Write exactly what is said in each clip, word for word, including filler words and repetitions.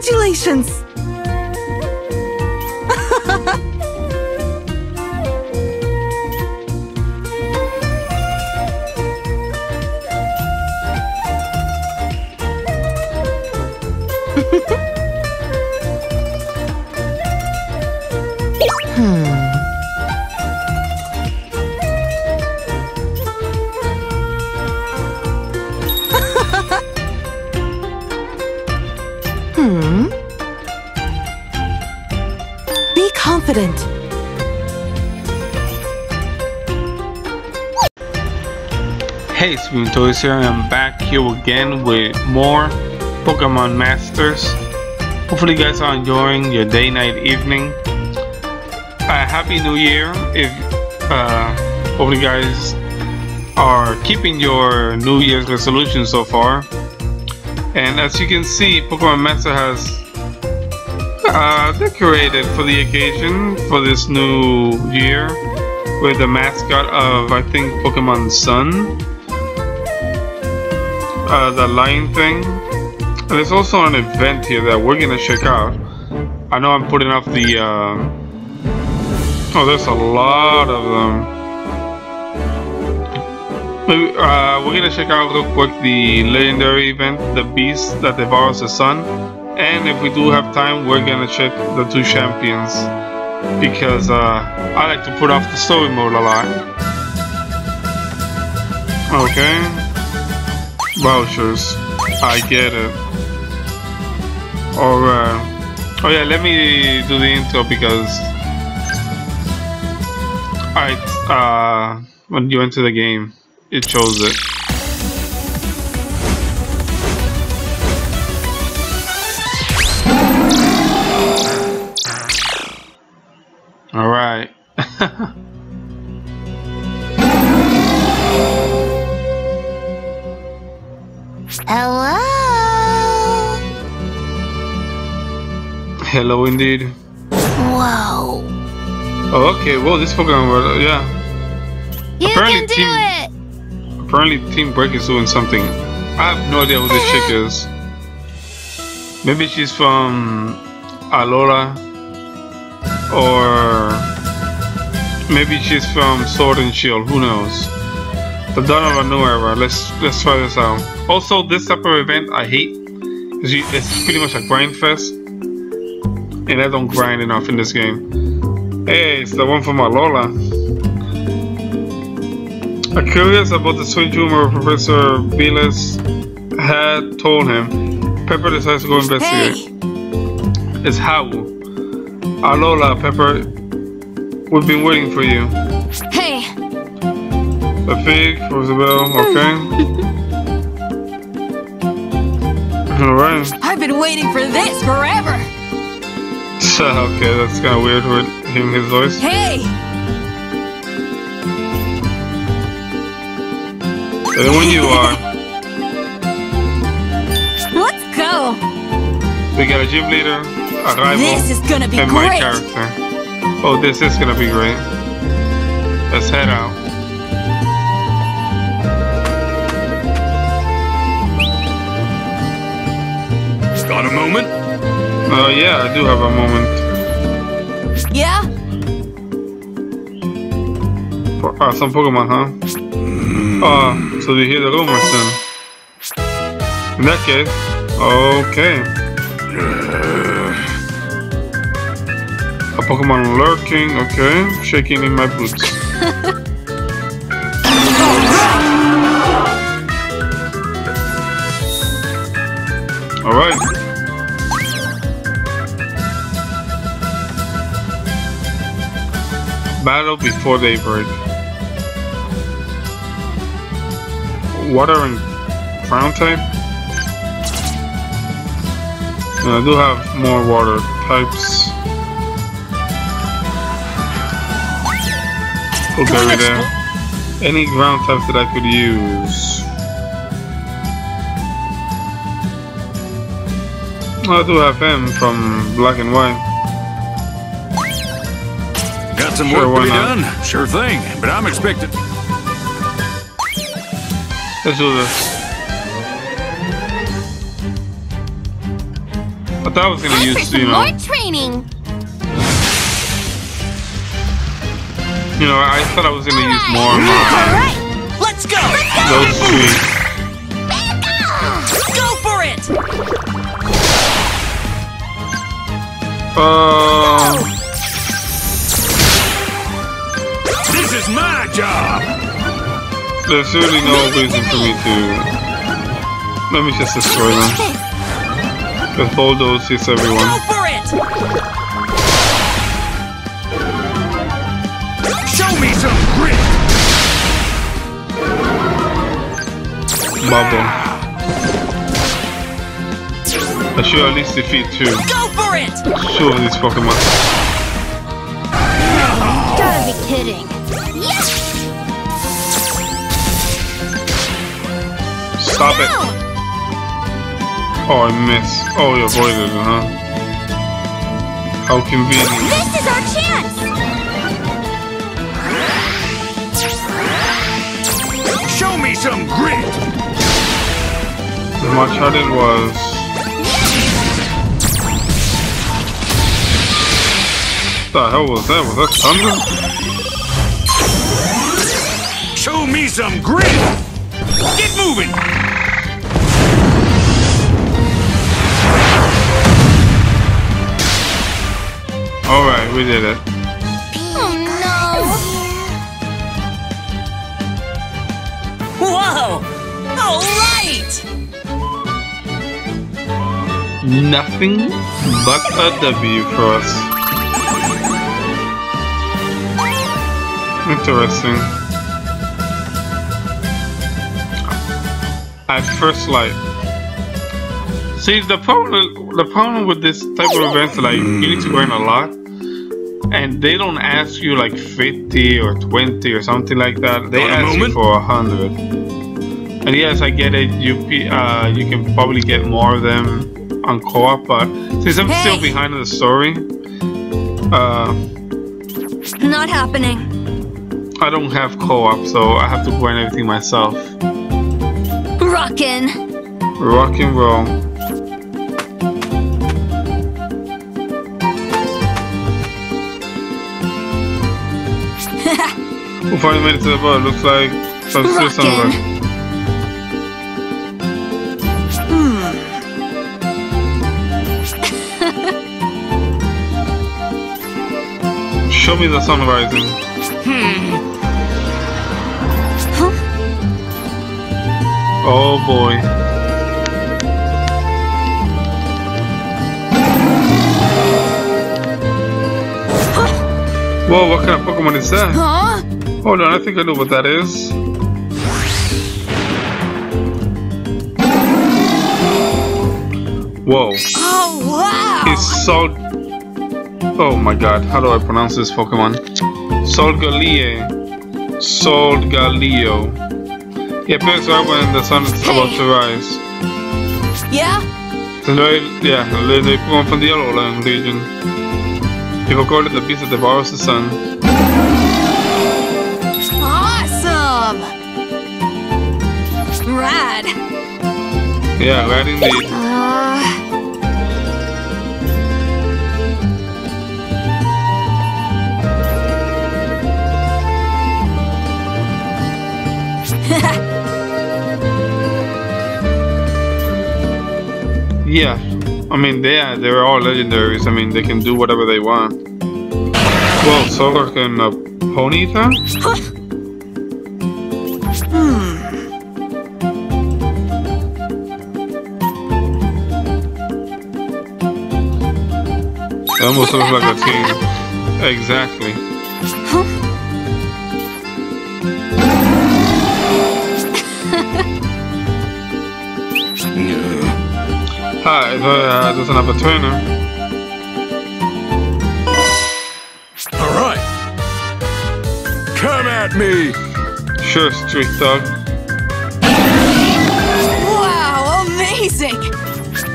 Congratulations! Hey, it's Pimientoist here, and I'm back here again with more Pokemon Masters. Hopefully you guys are enjoying your day, night, evening. Uh, Happy New Year. If uh, hopefully you guys are keeping your New Year's resolution so far. And as you can see, Pokemon Master has Uh, decorated for the occasion for this new year with the mascot of, I think, Pokemon Sun, uh, the lion thing. And there's also an event here that we're gonna check out. I know I'm putting up the uh... oh, there's a lot of them. Maybe, uh, we're gonna check out real quick the legendary event, the beast that devours the sun. And if we do have time, we're gonna check the two champions, because uh, I like to put off the story mode a lot. Okay. Vouchers. I get it. Or, uh, oh yeah, let me do the intro, because I, uh, when you enter the game, it shows it. Alright. Hello. Hello indeed. Whoa. Oh, okay, well, this Pokemon world, yeah. You apparently can do team, it! Apparently Team Break is doing something. I have no idea who this chick is. Maybe she's from Alola. Or maybe she's from Sword and Shield, who knows? The dawn of a new era. Let's let's try this out. Also, this type of event I hate. It's pretty much a grind fest, and I don't grind enough in this game. Hey, it's the one from Alola. I'm curious about the sweet humor Professor Vilas had told him. Pepper decides to go investigate. Hey. It's Howl. Alola, Pepper, we've been waiting for you. Hey! The fig, Rosabelle, okay. Alright. I've been waiting for this forever! Okay, that's kind of weird with him, his voice. Hey! And when you are. Let's go! We got a gym leader. Arrival, this is gonna be and great. My character. Oh, this is gonna be great. Let's head out. Got a moment? Oh uh, yeah, I do have a moment. Yeah. For, uh, some Pokemon, huh? Oh, uh, so you hear the rumors then? In that case, okay. A Pokemon lurking, okay, shaking in my boots. Alright. Battle before daybreak. Water and ground type? And I do have more water types. Okay, right there. Any ground types that I could use. I do have him from Black and White. Got some sure, work to be not. done. Sure thing, but I'm expected. Let's do this. I I was gonna use, you know. More training. You know, I thought I was gonna right. use more of my. Alright! Let's go! Let's go! Those tweets. Go for it! Uh, this is my job! There's surely no reason for me to. Let me just destroy them. Because Bulldoze hits everyone. Go for it! Show me some grit! Bubble. I should at least defeat two. Go for it! Two of these Pokemon. No. Gotta be kidding. Yes! Stop no. it. Oh, I missed. Oh, you avoided it, huh? How convenient. This is our chance! Show me some grit! How much hard it was. What the hell was that? Was that thunder? Show me some grit! Get moving! Alright, we did it. Whoa! All right! Nothing but a W for us. Interesting. At first light. See, the problem, the problem with this type of events, like, you need to earn a lot. And they don't ask you like fifty or twenty or something like that. They ask you for a hundred. And yes, I get it. You uh, you can probably get more of them on co-op, but since I'm hey. still behind in the story, uh, not happening. I don't have co-op, so I have to grind everything myself. Rockin'. Rock and roll. Forty minutes of the boat, looks like some still somewhere. Hmm. Show me the sun rising. Hmm. Huh? Oh boy. Huh? Whoa, what kind of Pokemon is that? Huh? Hold on, I think I know what that is. Whoa. Oh, wow! It's Sol... Oh my god, how do I pronounce this Pokemon? Solgaleo. Solgaleo. It appears right when the sun is about to rise. Yeah? Yeah, they come from the Alola region. You've recorded the beast that devours the sun. Rad. Yeah, rad indeed. Uh... yeah, I mean, they are, they're all legendaries. I mean, they can do whatever they want. Well, Solgar can uh, Ponyta? It almost looks like a team. Exactly. Huh? Hi, uh, there's another trainer. Alright. Come at me! Sure, street dog. Wow, amazing!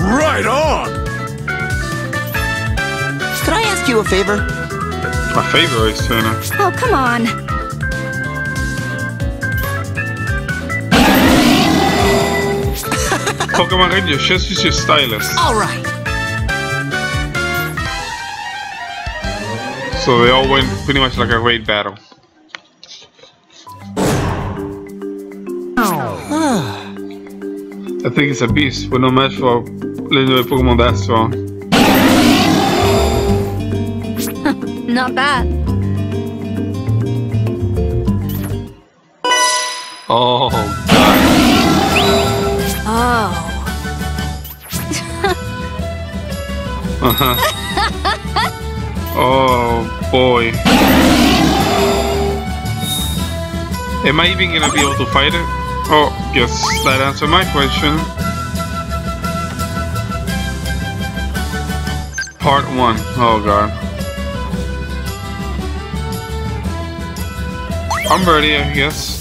Right on! Can I ask you a favor? My favor is Turner. Oh, come on. Pokemon Radio, just use your stylus. All right. So they all went pretty much like a raid battle. I think it's a beast, but no match for legendary Pokemon that strong. Not bad. Oh god. Oh. Uh-huh. Oh boy. Am I even gonna be able to fight it? Oh, guess that answered my question. Part one. Oh god. I'm ready, I guess.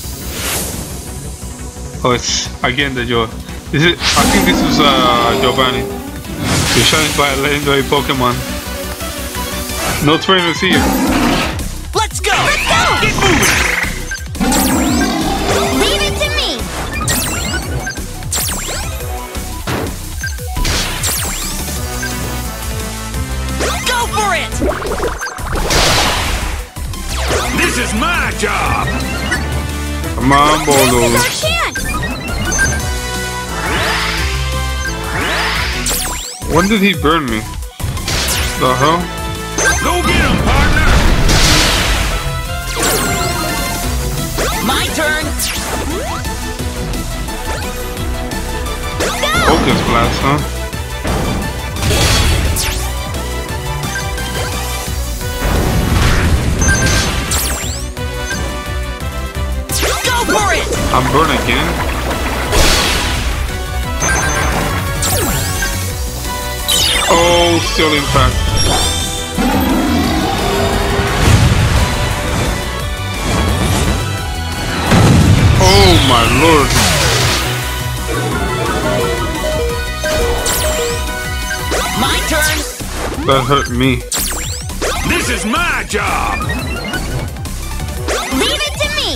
Oh, it's again the Joe. This is. I think this is uh, Giovanni. You're challenged by a legendary Pokemon. No trainers here. Let's go. Let's go. Get moving. This is my job! Come on, Bolo. This is our chance! When did he burn me? The hell? Go get him, partner! My turn! Go! Focus blast, huh? I'm burning again. Oh, still impact. Oh my lord. My turn. That hurt me. This is my job. Leave it to me.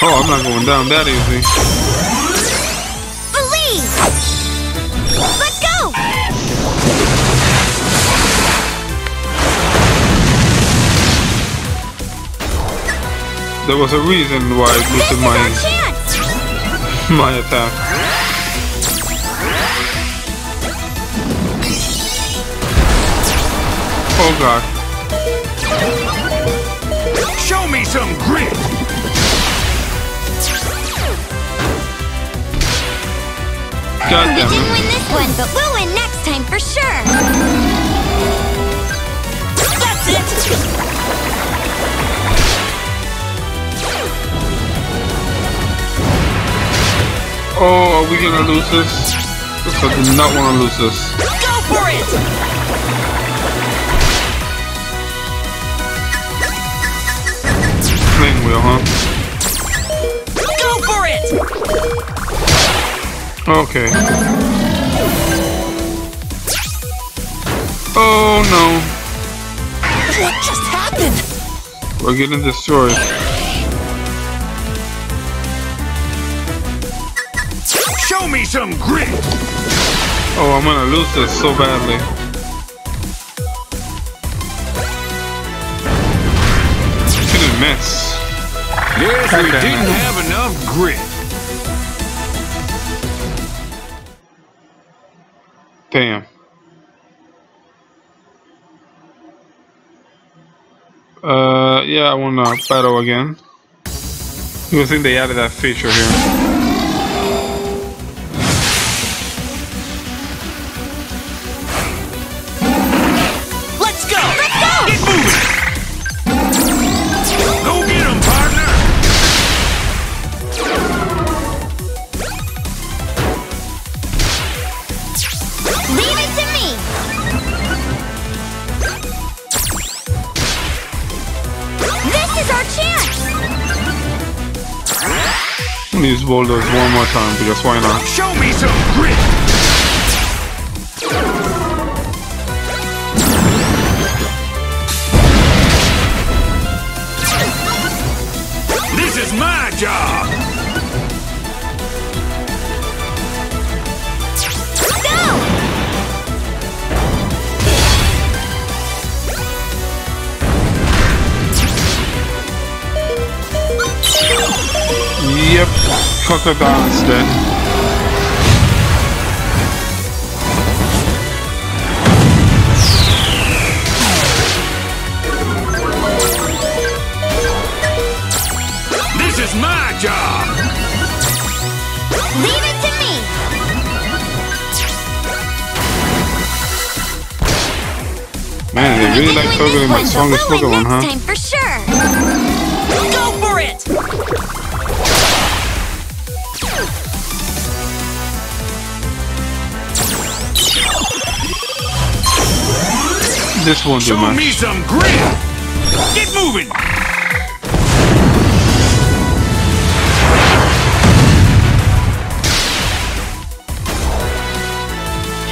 Oh, I'm not going down that easy. Believe! Let's go! There was a reason why I boosted my my attack. Oh god. Show me some grit! We didn't win this one, but we'll win next time for sure! That's it! Oh, are we gonna lose this? I do not want to lose this. Go for it! Sling wheel, huh? Go for it! Okay. Oh no. What just happened? We're getting destroyed. Show me some grit! Oh, I'm gonna lose this so badly. Didn't miss. Yes, we didn't have enough grit. Damn. Uh, yeah, I wanna battle again. You would think they added that feature here. Let's go! Let's go! Get moving! Go get him, partner! Leave it to me! This is our chance! I'm gonna use boulders one more time because why not? Show me some grit! This is my job! crocodile instead. This is my job. Leave it to me. Man, they really like Solgaleo, my strongest Pokemon, huh? Time for sure. Go for it. This won't do much. Show me some grit! Get moving!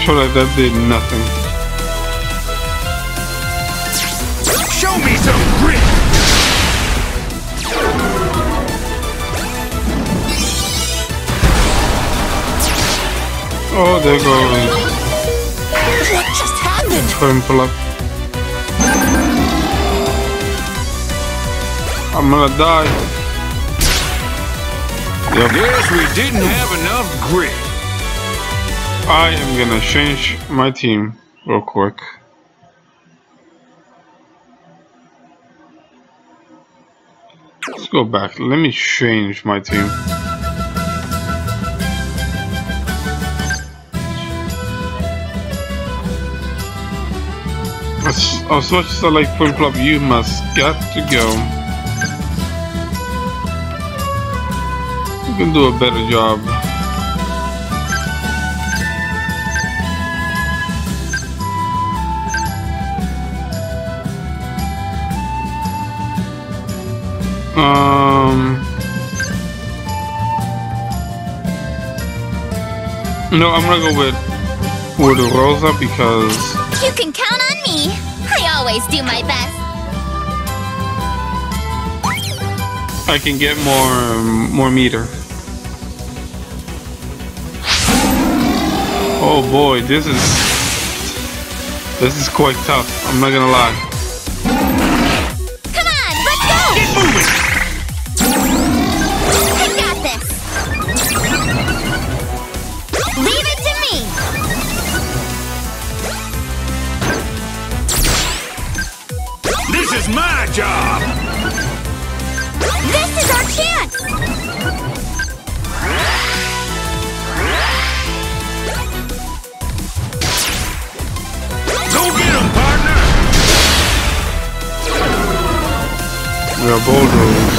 Sure, like that did nothing. Show me some grit! Oh, there goes. What just happened? Turn pull up. I'm gonna die. Yep. Yes, we didn't have enough grit. I am gonna change my team real quick. Let's go back. Let me change my team. As, as much as I like Pimplop, you must got to go. You can do a better job. Um. No, I'm gonna go with with Rosa because you can count on me. I always do my best. I can get more more meter. Oh boy, this is this is quite tough. I'm not gonna lie. Come on, let's go. Get moving. I got this. Leave it to me. This is my job. This is our chance. We are bold rules.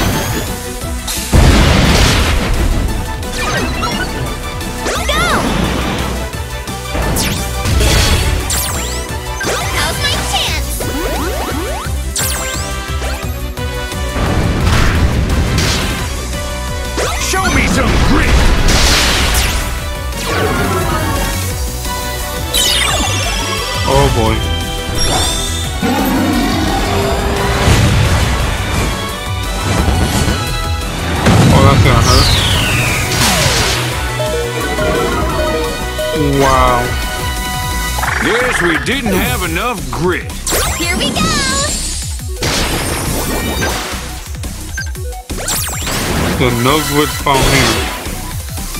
Go! Now's my chance. Show me some grit. Oh boy. Wow. Yes, we didn't have enough grit. Here we go. The no grit found him.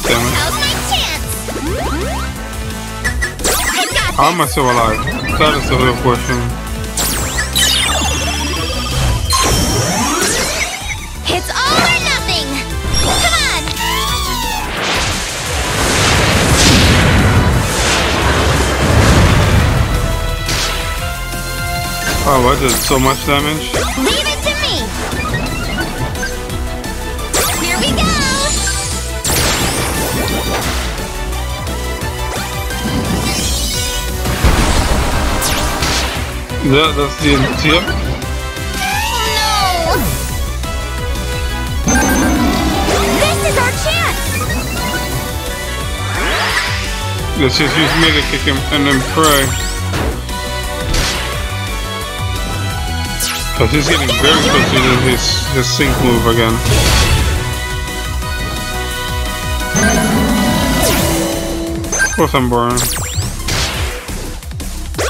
Damn it. Now's my chance. I got this. How am I still alive? That is a real question. It's all or nothing. Come on. Oh, I did so much damage. Leave it to me. Here we go. Yeah, that's the end. Yep. No. This is our chance. Let's just use me to kick him and then pray. But he's getting very close to his, his sink move again. Of course I'm burned. Go!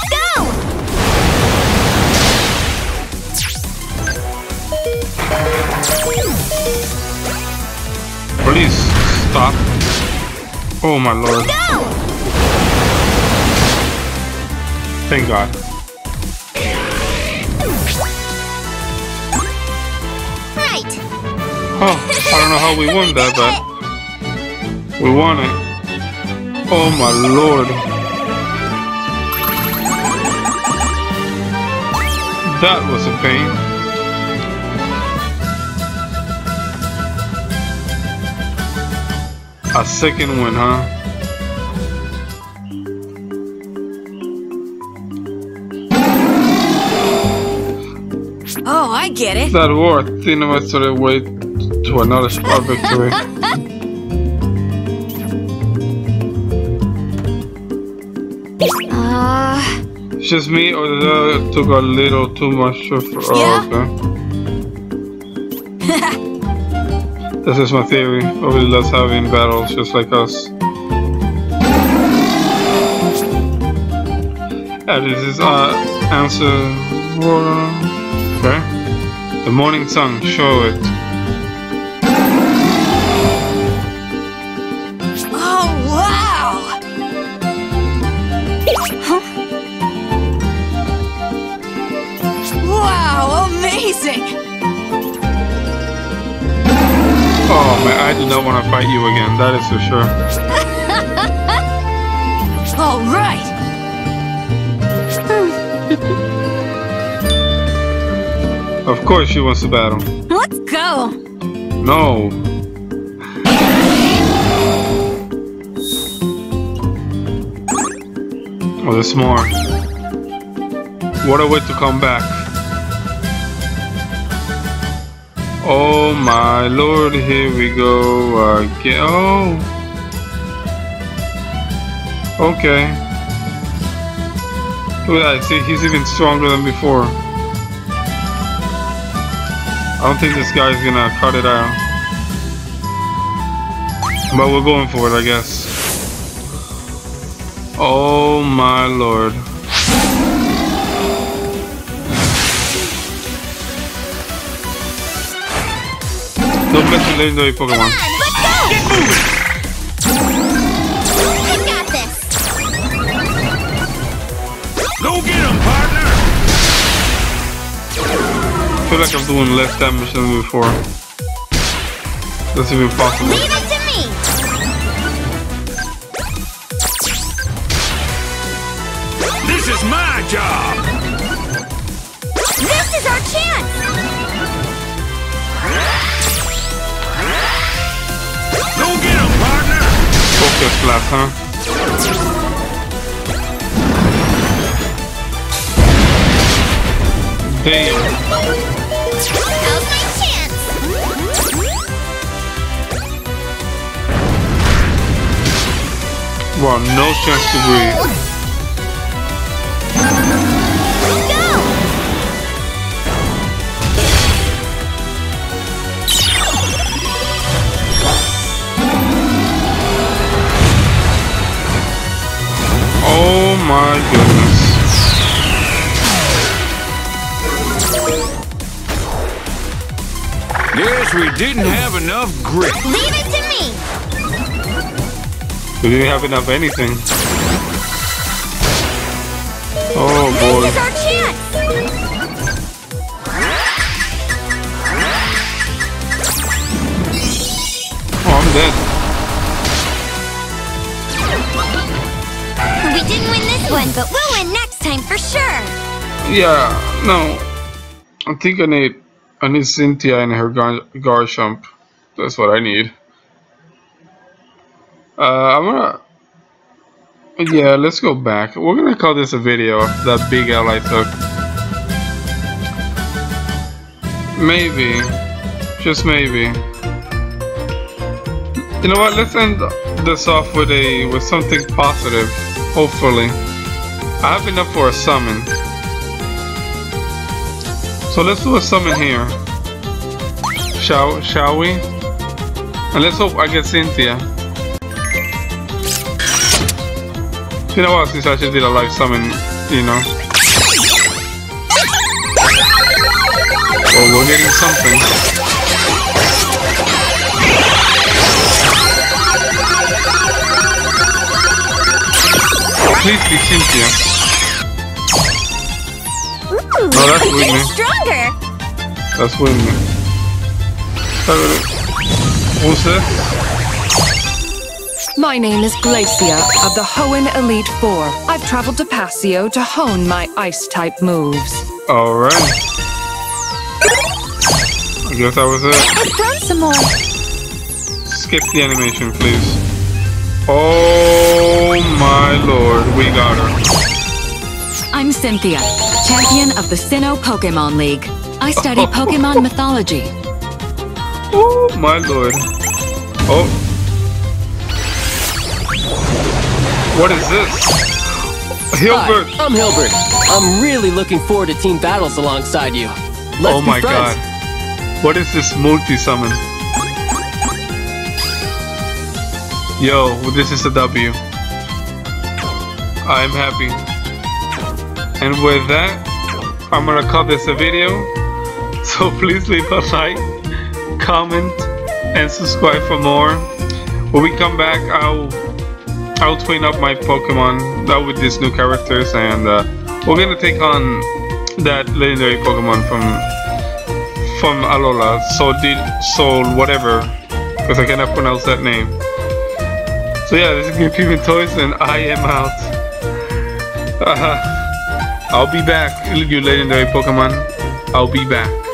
Please stop. Oh my lord. No! Thank God. Right. Oh, I don't know how we won that, but we won it. Oh my lord. That was a pain. A second win, huh? Oh, I get it. That war, Sinnoh went to the way to another spot victory. Uh... It's just me, or the other took a little too much for all of them. This is my theory. Nobody loves having battles just like us. And this is our answer. Okay. The morning sun, show it. Oh wow! Huh? Wow! Amazing! Oh man, I do not want to fight you again, that is for sure. Alright! Of course she wants to battle. Let's go! No! Oh, there's more. What a way to come back. Oh my lord, here we go again. Oh! Okay. Look at that, see, he's even stronger than before. I don't think this guy's gonna cut it out. But we're going for it, I guess. Oh my lord. Don't mess with legendary Pokemon. Come on, let's go! Get moving! I got this! Go get him, partner! I feel like I'm doing less damage than before. That's even possible. Leave it to me! This is my job! This is our chance! Go get him, partner! Focus class, huh? Damn! Now's my chance! Wow, no chance to breathe. Go! Oh my goodness. Guess we didn't have enough grit. Leave it to me. We didn't have enough anything. Oh boy. This is our chance. Oh, I'm dead. We didn't win this one, but we'll win next time for sure. Yeah, no. I think I need I need Cynthia and her Gar Garchomp. That's what I need. Uh, I'm gonna Yeah, let's go back. We're gonna call this a video of that big L I took. Maybe. Just maybe. You know what, let's end this off with a with something positive. Hopefully, I have enough for a summon. So let's do a summon here. Shall shall we? And let's hope I get Cynthia. You know what? Since I just did a live summon, you know. Oh, we're getting something. completely Cynthia. Ooh, oh, that's with me. Stronger. That's with me. Who's that? My name is Glacia of the Hoenn Elite Four. I've traveled to Pasio to hone my ice-type moves. Alright. I guess that was it. I've done some more. Skip the animation, please. Oh my lord, we got her. I'm Cynthia, champion of the Sinnoh Pokemon League. I study Pokemon mythology. Oh my lord. Oh. What is this? Hilbert. Hi, I'm Hilbert. I'm really looking forward to team battles alongside you. Let's oh my be friends. God. What is this multi-summon? Yo, this is a W. I'm happy. And with that, I'm gonna call this a video. So please leave a like, comment, and subscribe for more. When we come back, I'll I'll tween up my Pokemon now with these new characters, and uh, we're gonna take on that legendary Pokemon from from Alola, Sol Sol whatever, because I cannot pronounce that name. So yeah, this is Pimientoist, and I am out. Uh, I'll be back, you legendary Pokemon. I'll be back.